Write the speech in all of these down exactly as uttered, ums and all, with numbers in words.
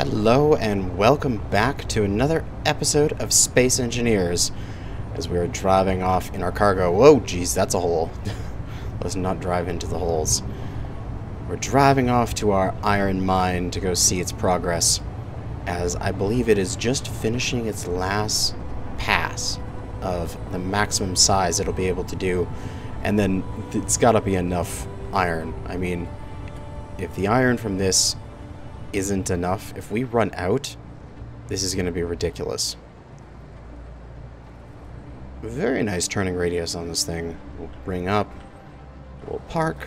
Hello and welcome back to another episode of Space Engineers as we are driving off in our cargo. Whoa, geez, that's a hole. Let's not drive into the holes. We're driving off to our iron mine to go see its progress, as I believe it is just finishing its last pass of the maximum size it'll be able to do, and then it's gotta be enough iron. I mean, if the iron from this isn't enough, if we run out, this is going to be ridiculous. Very nice turning radius on this thing. We'll bring up, we'll park,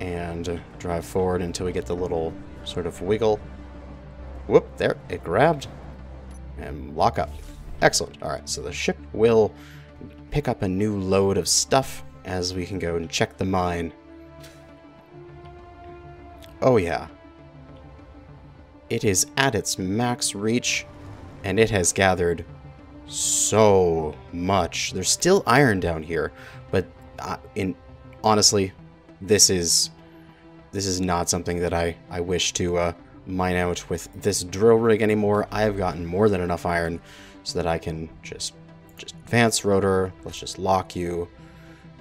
and drive forward until we get the little sort of wiggle. Whoop, there, it grabbed, and lock up. Excellent. All right, so the ship will pick up a new load of stuff as we can go and check the mine. Oh yeah, it is at its max reach, and it has gathered so much. There's still iron down here, but uh, in honestly, this is this is not something that I I wish to uh, mine out with this drill rig anymore. I have gotten more than enough iron so that I can just just advance rotor. Let's just lock you,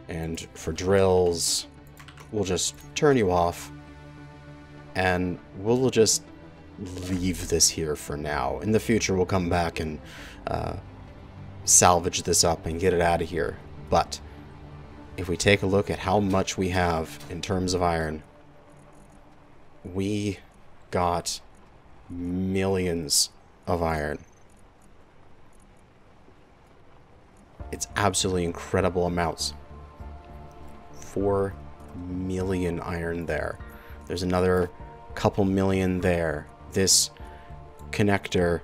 and for drills, we'll just turn you off. And we'll just leave this here for now. In the future, we'll come back and uh, salvage this up and get it out of here. But if we take a look at how much we have in terms of iron, we got millions of iron. It's absolutely incredible amounts. Four million iron there. There's another couple million there. This connector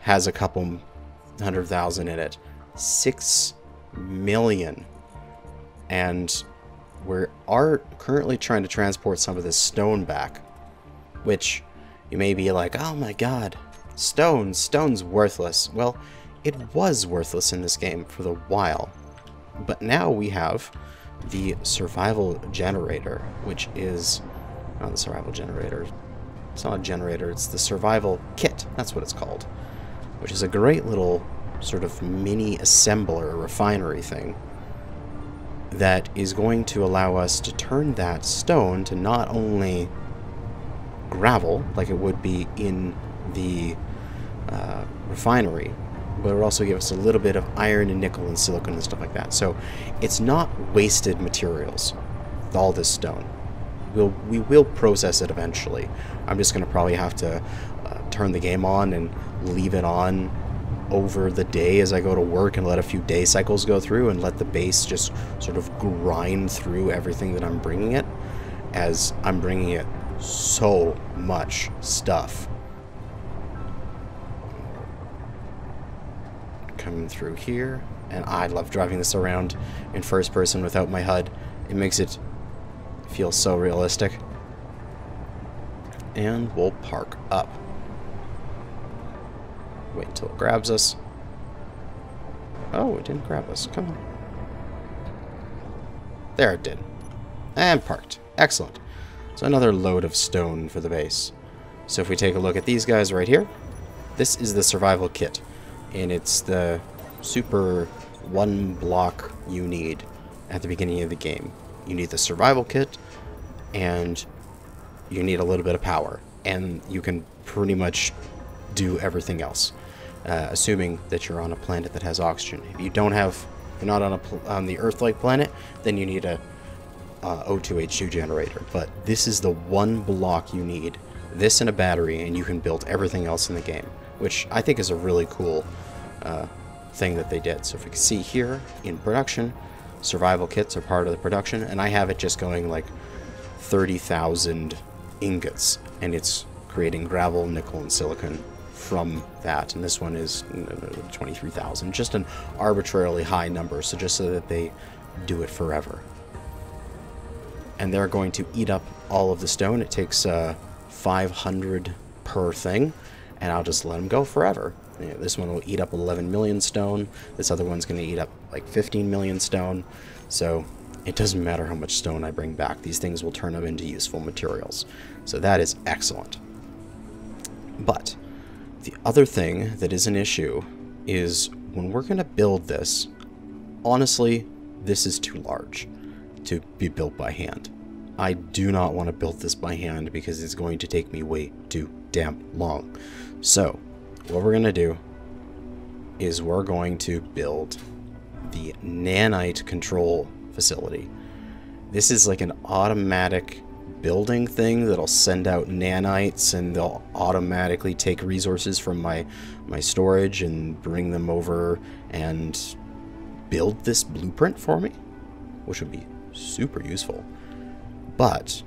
has a couple hundred thousand in it. Six million. And we are currently trying to transport some of this stone back, which you may be like, oh my god, stone, stone's worthless. Well, it was worthless in this game for the while. But now we have the survival generator, which is... not the survival generator. It's not a generator, it's the survival kit. That's what it's called. Which is a great little sort of mini assembler refinery thing that is going to allow us to turn that stone to not only gravel, like it would be in the uh, refinery, but it will also give us a little bit of iron and nickel and silicon and stuff like that. So it's not wasted materials, all this stone. We'll, we will process it eventually. I'm just going to probably have to uh, turn the game on and leave it on over the day as I go to work and let a few day cycles go through and let the base just sort of grind through everything that I'm bringing it, as I'm bringing it so much stuff. Coming through here, and I love driving this around in first person without my H U D. It makes it feels so realistic. And we'll park up. Wait until it grabs us. Oh, it didn't grab us. Come on. There, it did. And parked. Excellent. So another load of stone for the base. So if we take a look at these guys right here, this is the survival kit. And it's the super one block you need at the beginning of the game. You need the survival kit, and you need a little bit of power, and you can pretty much do everything else, uh, assuming that you're on a planet that has oxygen. If you don't have, if you're not on a on the Earth-like planet, then you need a uh, O two H two generator. But this is the one block you need. This and a battery, and you can build everything else in the game, which I think is a really cool uh, thing that they did. So if we can see here in production. Survival kits are part of the production, and I have it just going like thirty thousand ingots, and it's creating gravel, nickel, and silicon from that. And this one is twenty-three thousand, just an arbitrarily high number, so just so that they do it forever. And they're going to eat up all of the stone. It takes uh, five hundred per thing, and I'll just let them go forever. You know, this one will eat up eleven million stone. This other one's going to eat up like fifteen million stone. So It doesn't matter how much stone I bring back. These things will turn them into useful materials. So that is excellent. But the other thing that is an issue is when we're going to build this, honestly, this is too large to be built by hand. I do not want to build this by hand because it's going to take me way too damn long. So what we're going to do is we're going to build the nanite control facility. This is like an automatic building thing that'll send out nanites, and they'll automatically take resources from my my storage and bring them over and build this blueprint for me, which would be super useful. But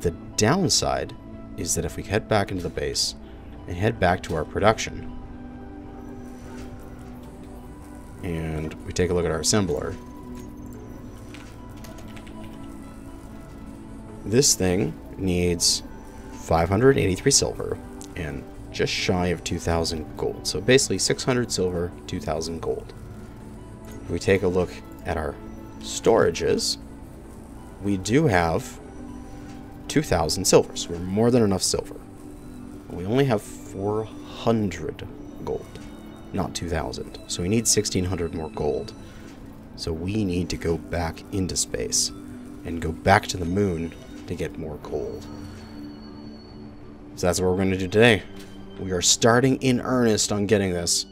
the downside is that if we head back into the base and head back to our production, and we take a look at our assembler, this thing needs five hundred eighty-three silver and just shy of two thousand gold. So basically six hundred silver, two thousand gold. If we take a look at our storages, we do have two thousand silver, so we're more than enough silver. We only have four hundred gold, not two thousand. So we need sixteen hundred more gold. So we need to go back into space and go back to the moon to get more gold. So that's what we're going to do today. We are starting in earnest on getting this,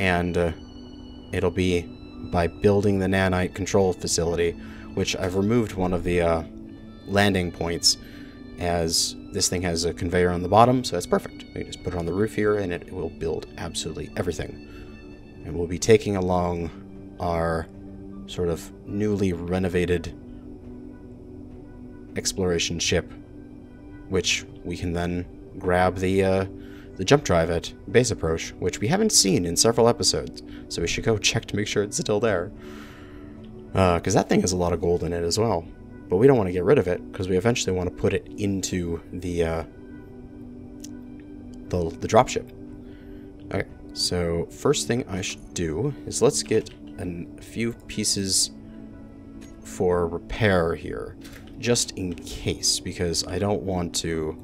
and uh, it'll be by building the nanite control facility, which I've removed one of the uh, landing points, as this thing has a conveyor on the bottom, so that's perfect. We just put it on the roof here, and it will build absolutely everything. And we'll be taking along our sort of newly renovated exploration ship, which we can then grab the uh, the jump drive at base approach, which we haven't seen in several episodes, so we should go check to make sure it's still there, because uh, that thing has a lot of gold in it as well. But we don't want to get rid of it, because we eventually want to put it into the uh, the, the dropship. Okay, so first thing I should do is let's get an, a few pieces for repair here, just in case, because I don't want to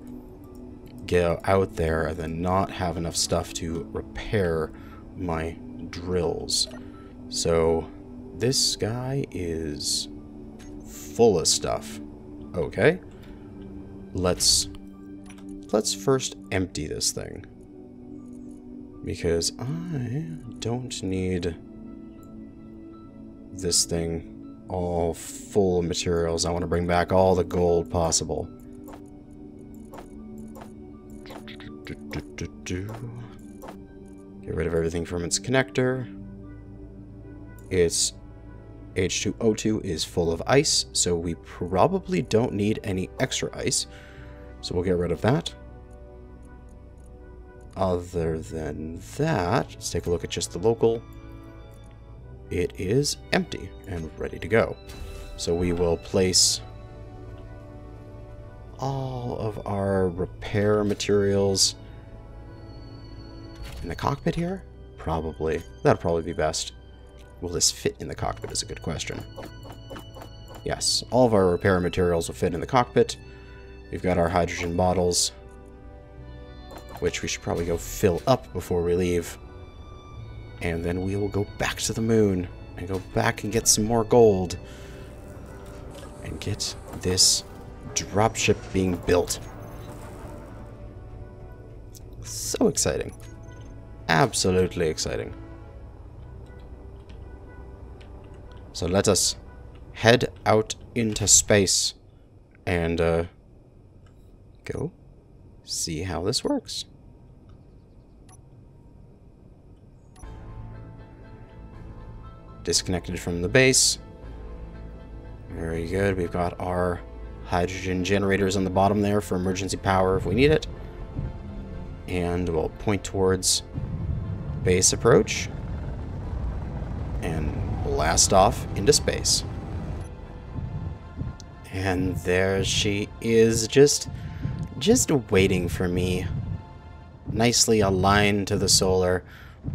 go out there and then not have enough stuff to repair my drills. So this guy is full of stuff. Okay, let's let's first empty this thing, because I don't need this thing all full of materials. I want to bring back all the gold possible. Get rid of everything from its connector. Its H two O two is full of ice, so we probably don't need any extra ice. So we'll get rid of that. Other than that, let's take a look at just the local. It is empty and ready to go. So we will place all of our repair materials in the cockpit here? Probably. That'll probably be best. Will this fit in the cockpit is a good question. Yes, all of our repair materials will fit in the cockpit. We've got our hydrogen bottles, which we should probably go fill up before we leave. And then we will go back to the moon and go back and get some more gold and get this dropship being built. So exciting. Absolutely exciting. So let us head out into space and uh, go see how this works. Disconnected from the base. Very good. We've got our hydrogen generators on the bottom there for emergency power if we need it. And we'll point towards base approach and blast off into space. And there she is, just just waiting for me. Nicely aligned to the solar,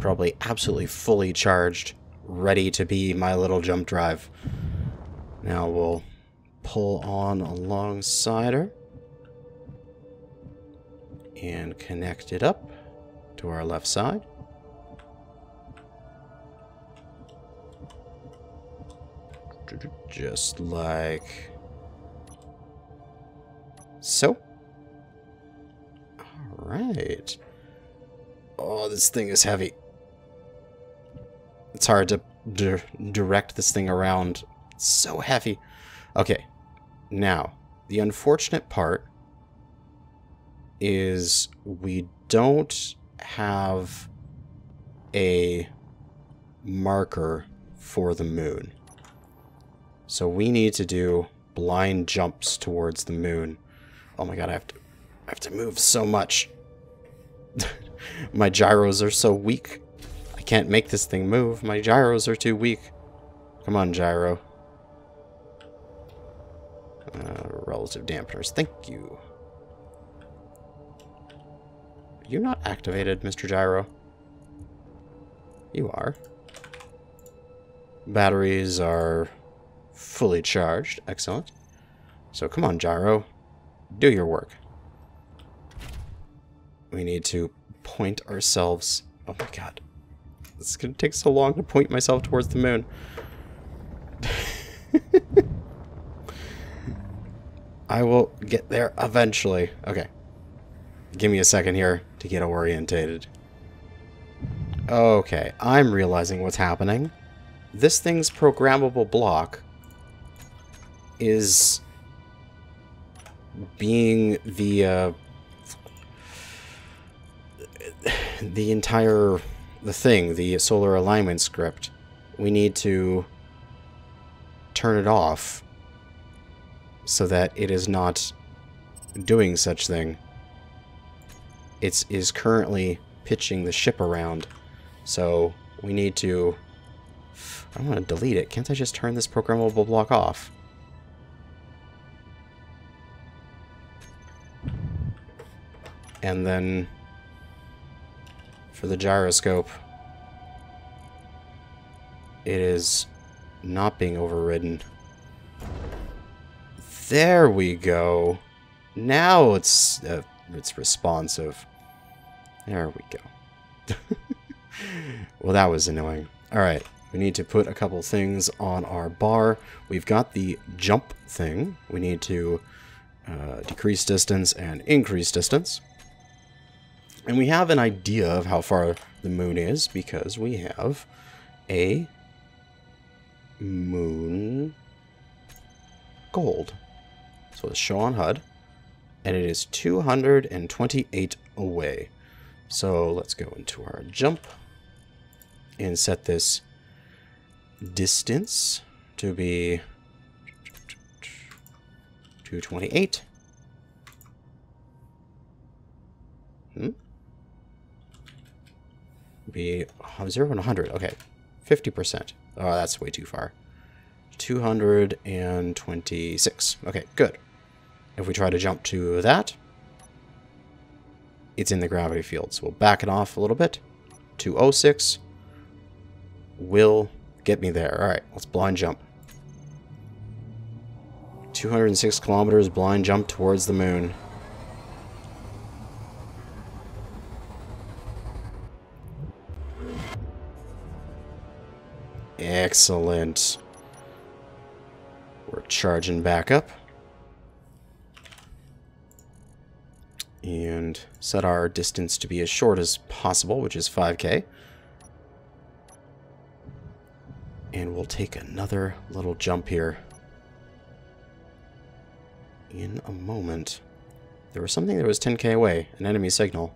probably absolutely fully charged, ready to be my little jump drive. Now we'll pull on alongside her and connect it up to our left side. Just like so. Alright. Oh, this thing is heavy. It's hard to di- direct this thing around. It's so heavy. Okay. Now, the unfortunate part is we don't have a marker for the moon. So we need to do blind jumps towards the moon. Oh my god, I have to I have to move so much. My gyros are so weak. I can't make this thing move. My gyros are too weak. Come on, gyro. Uh, relative dampeners. Thank you. Are you not activated, Mister Gyro? You are. Batteries are fully charged. Excellent. So come on, gyro. Do your work. We need to point ourselves. Oh my god. This is going to take so long to point myself towards the moon. I will get there eventually. Okay. Give me a second here to get orientated. Okay. I'm realizing what's happening. This thing's programmable block is being the uh, the entire the thing, the solar alignment script. We need to turn it off so that it is not doing such thing. It is currently pitching the ship around, so we need to... I don't want to delete it. Can't I just turn this programmable block off? And then for the gyroscope, it is not being overridden. There we go. Now it's uh, it's responsive. There we go. Well, that was annoying. All right, we need to put a couple things on our bar. We've got the jump thing. We need to uh, decrease distance and increase distance. And we have an idea of how far the moon is because we have a moon gold. So it's show on H U D, and it is two hundred twenty-eight away. So let's go into our jump and set this distance to be two twenty-eight. Hmm? Be zero and one hundred. Okay. fifty percent. Oh, that's way too far. two hundred twenty-six. Okay, good. If we try to jump to that, it's in the gravity field. So we'll back it off a little bit. two oh six will get me there. All right, let's blind jump. two hundred six kilometers blind jump towards the moon. Excellent. We're charging back up. And set our distance to be as short as possible, which is five K. And we'll take another little jump here. In a moment. There was something that was ten K away, an enemy signal.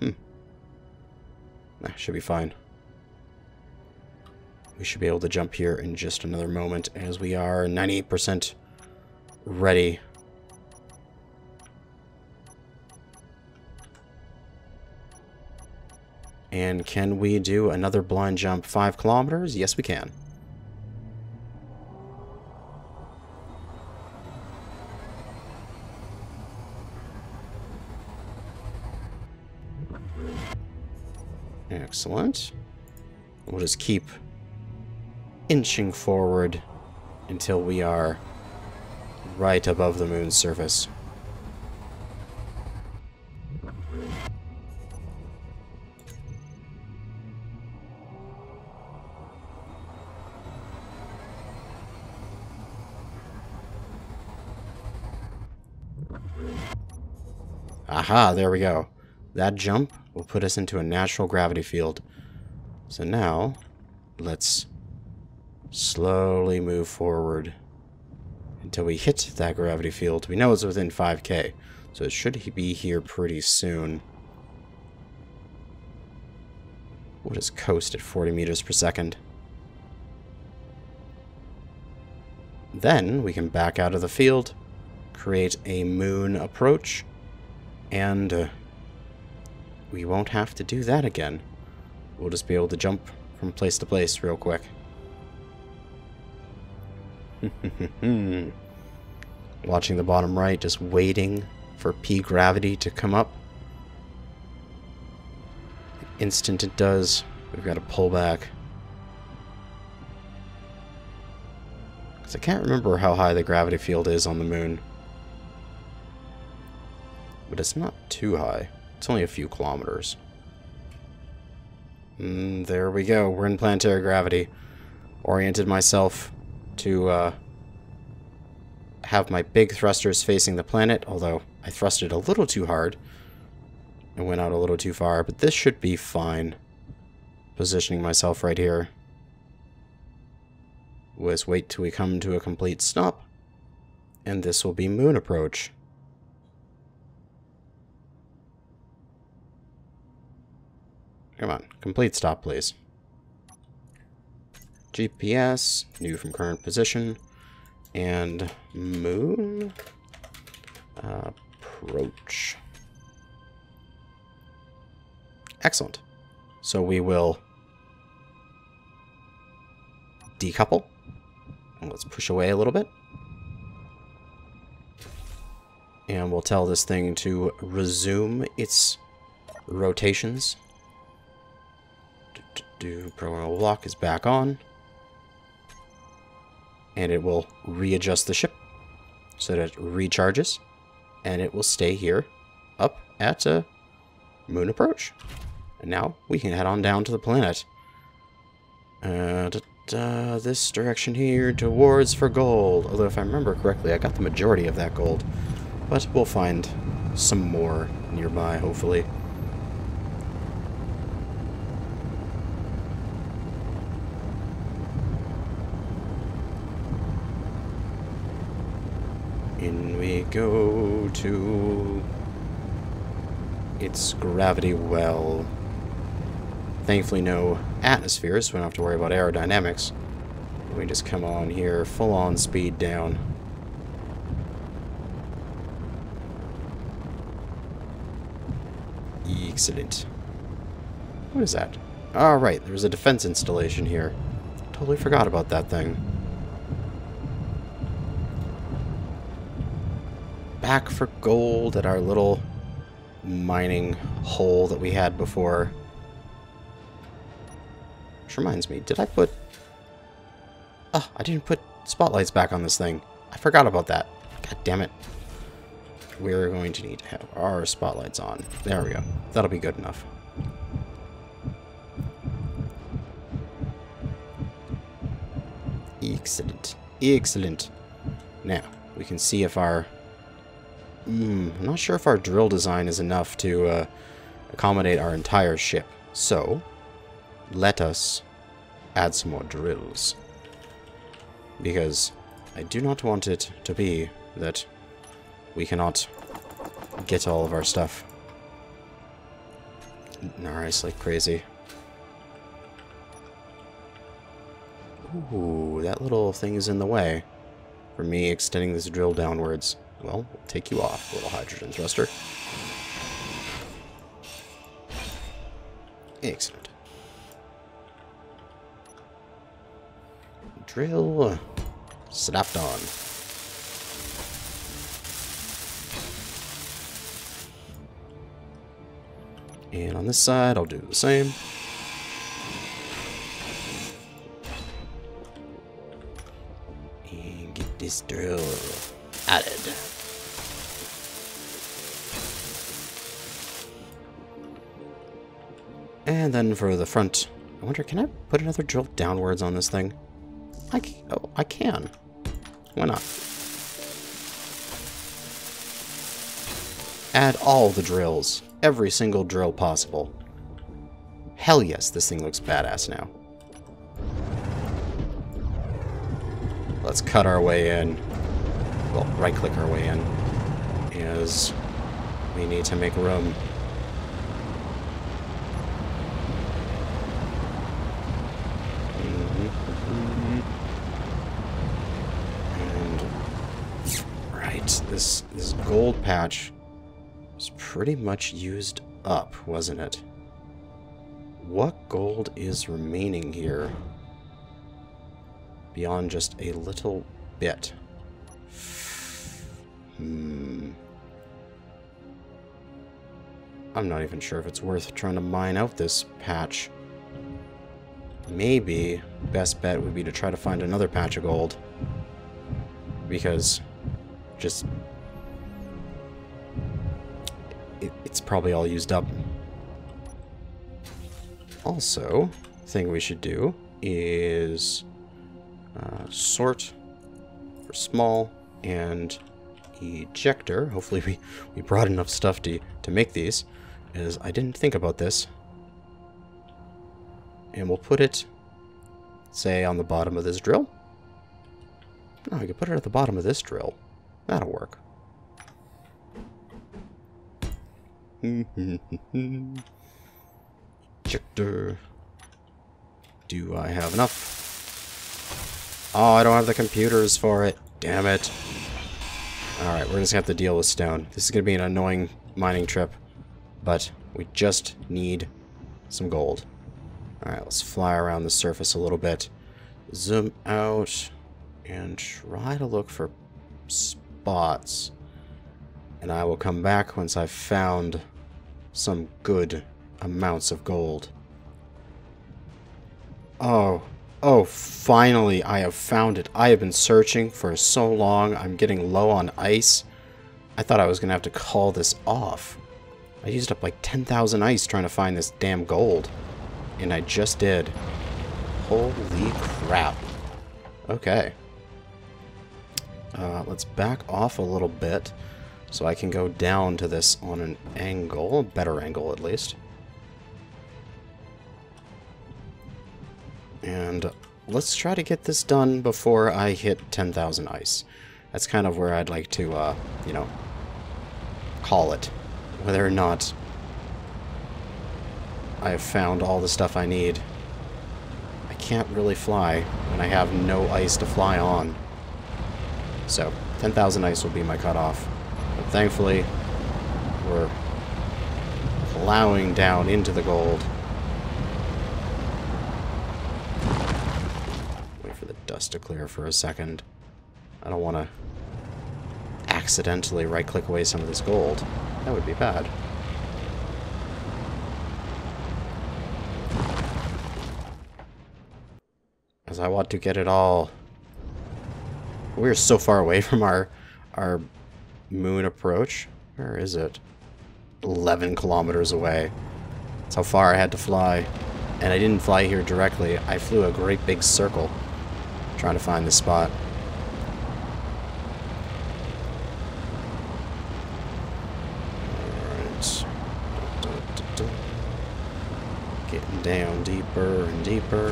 Hmm. That should be fine. We should be able to jump here in just another moment as we are ninety-eight percent ready. And can we do another blind jump five kilometers? Yes, we can. Excellent. We'll just keep inching forward until we are right above the moon's surface. Aha, there we go. That jump will put us into a natural gravity field. So now, let's slowly move forward until we hit that gravity field. We know it's within five K, so it should be here pretty soon. We'll just coast at forty meters per second. Then we can back out of the field, create a moon approach, and uh, we won't have to do that again. We'll just be able to jump from place to place real quick. Watching the bottom right, just waiting for P gravity to come up. The instant it does, we've got to pull back. Because I can't remember how high the gravity field is on the moon. But it's not too high. It's only a few kilometers. Mm, there we go. We're in planetary gravity. Oriented myself to uh, have my big thrusters facing the planet, although I thrusted a little too hard and went out a little too far, but this should be fine. Positioning myself right here. We'll just wait till we come to a complete stop, and this will be moon approach. Come on, complete stop, please. G P S, new from current position, and moon approach. Excellent. So we will decouple. And let's push away a little bit. And we'll tell this thing to resume its rotations. Do programmable lock is back on, and it will readjust the ship so that it recharges, and it will stay here up at a moon approach. And now we can head on down to the planet. Uh, da, da, this direction here towards for gold. Although if I remember correctly, I got the majority of that gold, but we'll find some more nearby, hopefully. In we go to its gravity well. Thankfully no atmospheres, so we don't have to worry about aerodynamics. We just come on here, full on speed down. Excellent. What is that? Alright, there's a defense installation here. Totally forgot about that thing. Back for gold at our little mining hole that we had before. Which reminds me, did I put... Oh, I didn't put spotlights back on this thing. I forgot about that. God damn it. We're going to need to have our spotlights on. There we go. That'll be good enough. Excellent. Excellent. Now, we can see if our... Mm, I'm not sure if our drill design is enough to uh, accommodate our entire ship. So, let us add some more drills. Because I do not want it to be that we cannot get all of our stuff. Eating our ice like crazy. Ooh, that little thing is in the way for me extending this drill downwards. Well, we'll take you off, little hydrogen thruster. Excellent. Drill snapped on. And on this side, I'll do the same. get this drill added. And then for the front, I wonder, can I put another drill downwards on this thing? I can, oh, I can. Why not? Add all the drills. Every single drill possible. Hell yes, this thing looks badass now. Let's cut our way in. Well, right-click our way in. As we need to make room. And right, this this gold patch was pretty much used up, wasn't it? What gold is remaining here? Beyond just a little bit. Hmm. I'm not even sure if it's worth trying to mine out this patch. Maybe best bet would be to try to find another patch of gold. Because just... It, it's probably all used up. Also, thing we should do is... Uh, sort for small and ejector. Hopefully we, we brought enough stuff to, to make these, as I didn't think about this. And we'll put it, say, on the bottom of this drill. No, I can put it at the bottom of this drill. That'll work. Ejector. Do I have enough? Oh, I don't have the computers for it. Damn it. Alright, we're just gonna have to deal with stone. This is gonna be an annoying mining trip, but we just need some gold. Alright, let's fly around the surface a little bit. Zoom out and try to look for spots. And I will come back once I've found some good amounts of gold. Oh. Oh, finally, I have found it. I have been searching for so long. I'm getting low on ice. I thought I was going to have to call this off. I used up like ten thousand ice trying to find this damn gold. And I just did. Holy crap. Okay. Uh, let's back off a little bit so I can go down to this on an angle, a better angle at least. And let's try to get this done before I hit ten thousand ice. That's kind of where I'd like to, uh, you know, call it. Whether or not I have found all the stuff I need. I can't really fly when I have no ice to fly on. So, ten thousand ice will be my cutoff. But thankfully, we're plowing down into the gold. To clear for a second. I don't want to accidentally right-click away some of this gold. That would be bad. As I want to get it all. We're so far away from our our moon approach. Where is it? eleven kilometers away. That's how far I had to fly. And I didn't fly here directly. I flew a great big circle. Trying to find this spot. Alright. Getting down deeper and deeper.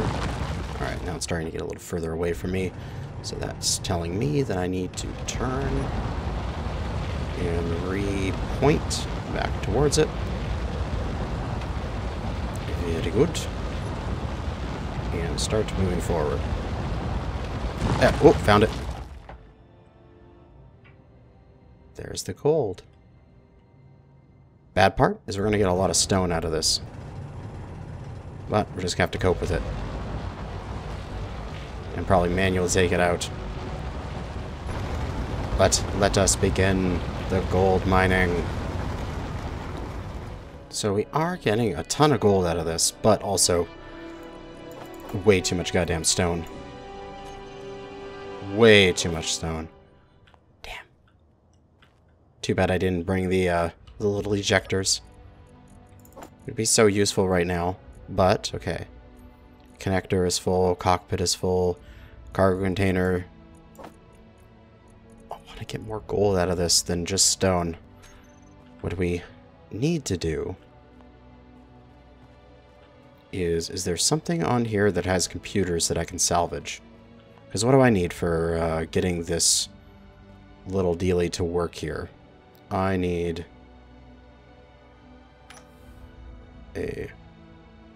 Alright, now it's starting to get a little further away from me. So that's telling me that I need to turn and re-point back towards it. Very good. And start moving forward. Yeah, oh, found it. There's the gold. Bad part is we're going to get a lot of stone out of this. But we're just going to have to cope with it. And probably manually take it out. But let us begin the gold mining. So we are getting a ton of gold out of this, but also way too much goddamn stone. way too much stone. Damn. Too bad I didn't bring the, uh, the little ejectors. It'd be so useful right now. But, okay. Connector is full, cockpit is full, cargo container. I want to get more gold out of this than just stone. What do we need to do? Is, is there something on here that has computers that I can salvage? Because what do I need for uh, getting this little dealie to work here? I need a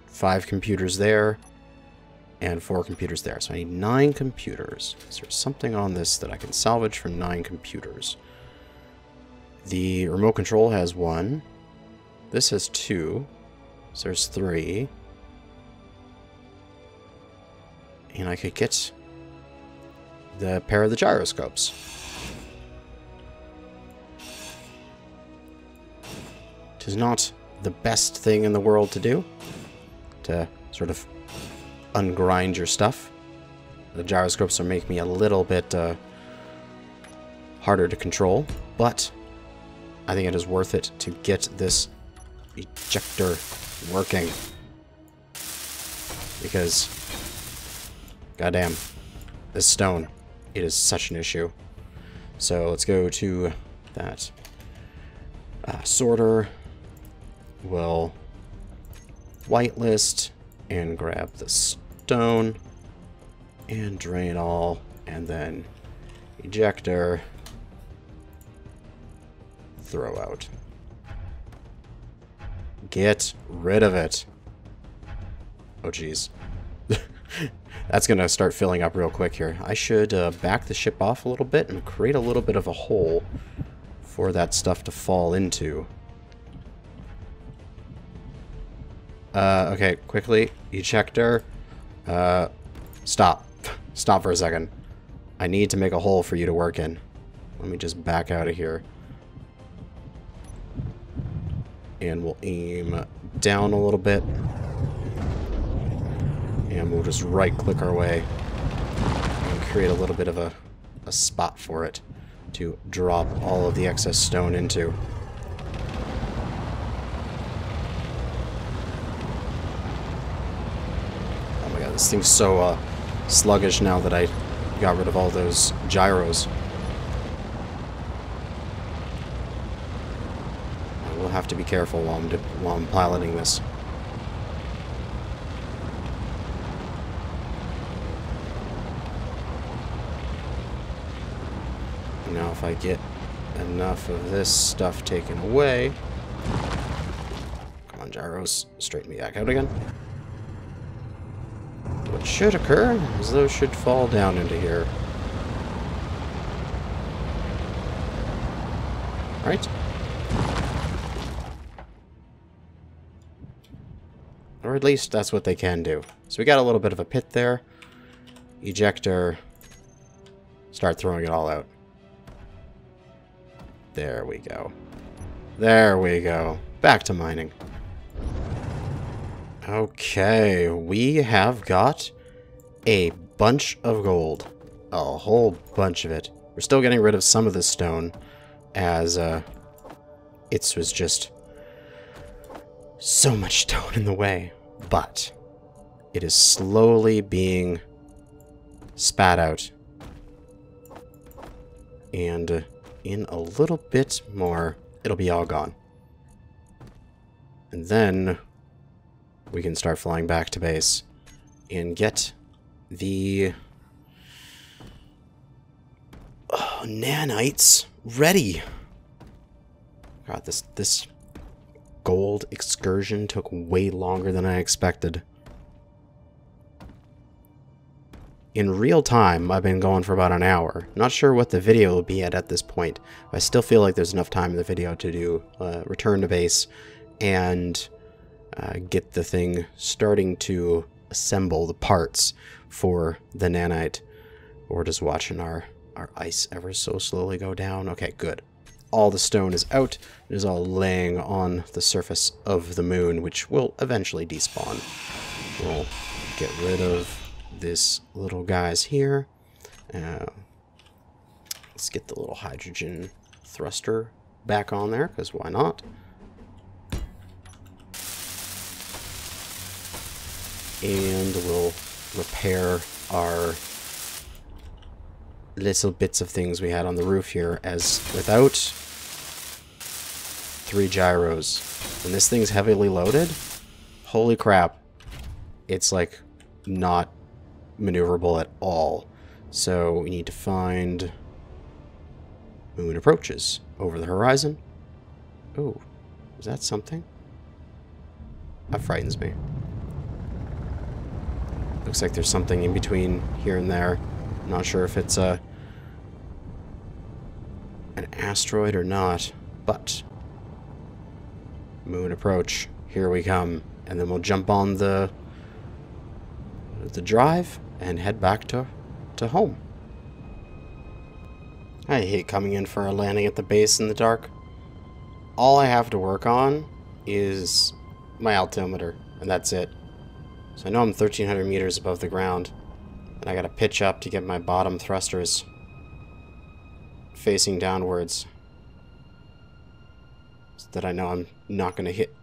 five computers there and four computers there. So I need nine computers. Is there something on this that I can salvage from nine computers? The remote control has one. This has two. So there's three. And I could get the pair of the gyroscopes. It is not the best thing in the world to do, to sort of ungrind your stuff. The gyroscopes are making me a little bit uh, harder to control, but I think it is worth it to get this ejector working. Because goddamn, this stone, it is such an issue. So let's go to that uh, sorter. We'll whitelist and grab the stone and drain all, and then ejector, throw out. Get rid of it. Oh geez. That's going to start filling up real quick here. I should uh, back the ship off a little bit and create a little bit of a hole for that stuff to fall into. Uh, okay, quickly. Ejector. Uh, stop. Stop for a second. I need to make a hole for you to work in. Let me just back out of here. And we'll aim down a little bit. And we'll just right-click our way and create a little bit of a, a spot for it to drop all of the excess stone into. Oh my god, this thing's so uh, sluggish now that I got rid of all those gyros. I will have to be careful while I'm, while I'm piloting this. Now if I get enough of this stuff taken away... Come on, gyros. Straighten me back out again. What should occur is those should fall down into here. Right? Or at least that's what they can do. So we got a little bit of a pit there. Ejector. Start throwing it all out. There we go. There we go. Back to mining. Okay, we have got a bunch of gold. A whole bunch of it. We're still getting rid of some of the stone, as uh, it was just so much stone in the way. But it is slowly being spat out. And... Uh, in a little bit more, it'll be all gone. And then we can start flying back to base and get the oh, nanites ready. God, this, this gold excursion took way longer than I expected. In real time, I've been going for about an hour. Not sure what the video will be at at this point. I still feel like there's enough time in the video to do uh, return to base and uh, get the thing starting to assemble the parts for the nanite. We're just watching our, our ice ever so slowly go down. Okay, good. All the stone is out. It is all laying on the surface of the moon, which will eventually despawn. We'll get rid of... this little guy's here, Uh, let's get the little hydrogen thruster back on there, because why not? And we'll repair our little bits of things we had on the roof here, as without three gyros. And this thing's heavily loaded. Holy crap. It's like not maneuverable at all. So we need to find moon approaches over the horizon. Oh, is that something? That frightens me. Looks like there's something in between here and there. Not sure if it's a an asteroid or not, but moon approach. Here we come, and then we'll jump on the the drive and head back to to home. I hate coming in for a landing at the base in the dark. All I have to work on is my altimeter, and that's it. So I know I'm thirteen hundred meters above the ground, and I gotta pitch up to get my bottom thrusters facing downwards, so that I know I'm not gonna hit.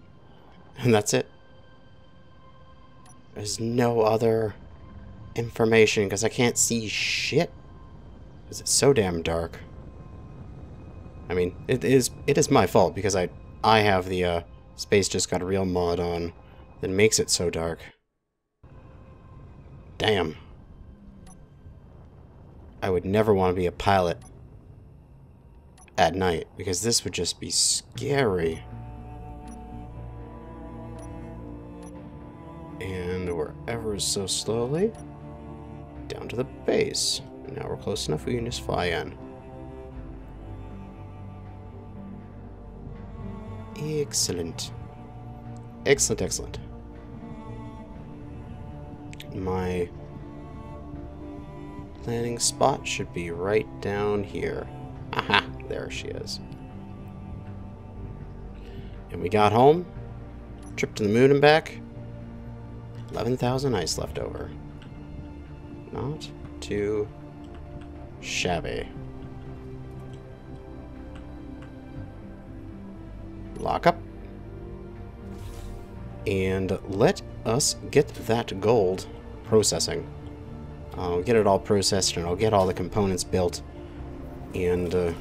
And that's it. There's no other information, because I can't see shit. Because it's so damn dark. I mean, it is it is my fault, because I, I have the uh, Space Just Got Real mod on that makes it so dark. Damn. I would never want to be a pilot at night, because this would just be scary. And we're ever so slowly down to the base. And now we're close enough we can just fly in. Excellent. Excellent, excellent. My landing spot should be right down here. Aha! There she is. And we got home. Trip to the moon and back. eleven thousand ice left over. Not too shabby. Lock up. And let us get that gold processing. I'll get it all processed, and I'll get all the components built, and uh,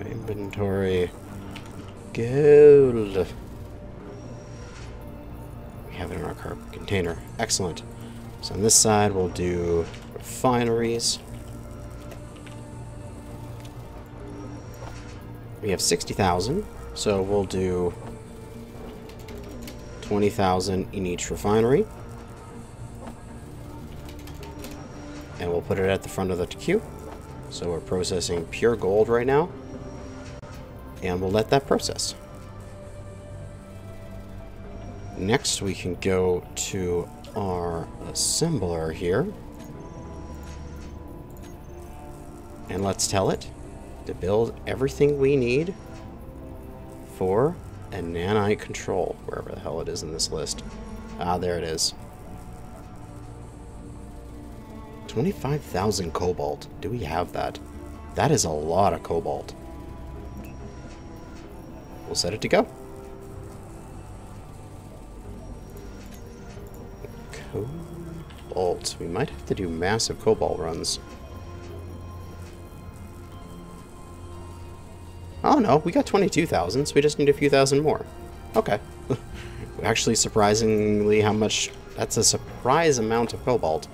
inventory gold. We have it in our cargo container. Excellent. So on this side we'll do refineries. We have sixty thousand, so we'll do twenty thousand in each refinery. And we'll put it at the front of the queue. So we're processing pure gold right now. And we'll let that process. Next we can go to our assembler here. And let's tell it to build everything we need for a nanite control, wherever the hell it is in this list. Ah, there it is. twenty-five thousand cobalt. Do we have that? That is a lot of cobalt. We'll set it to go. Cobalt. We might have to do massive cobalt runs. Oh no, we got twenty-two thousand, so we just need a few thousand more. Okay. Actually, surprisingly how much... That's a surprise amount of cobalt.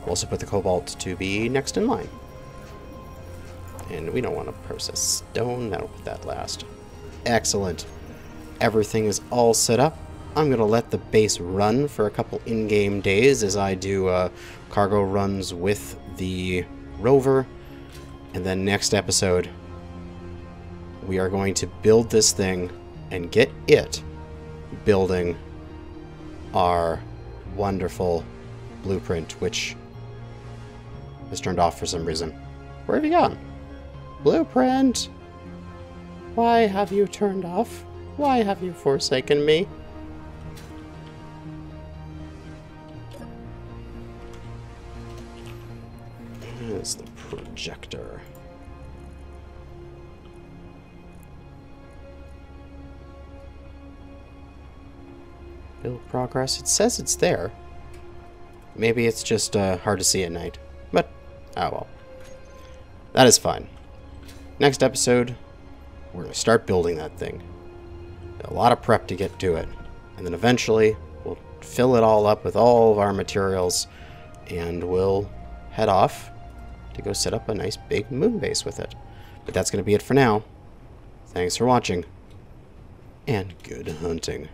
We'll also put the cobalt to be next in line. And we don't want to process stone. That'll put that last. Excellent. Everything is all set up. I'm going to let the base run for a couple in-game days as I do uh, cargo runs with the rover. And then next episode... we are going to build this thing and get it building our wonderful blueprint, which is turned off for some reason. Where have you gone? Blueprint! Why have you turned off? Why have you forsaken me? is the projector. Build progress. It says it's there. Maybe it's just uh, hard to see at night. But, ah well. That is fine. Next episode, we're going to start building that thing. A lot of prep to get to it. And then eventually, we'll fill it all up with all of our materials. And we'll head off to go set up a nice big moon base with it. But that's going to be it for now. Thanks for watching. And good hunting.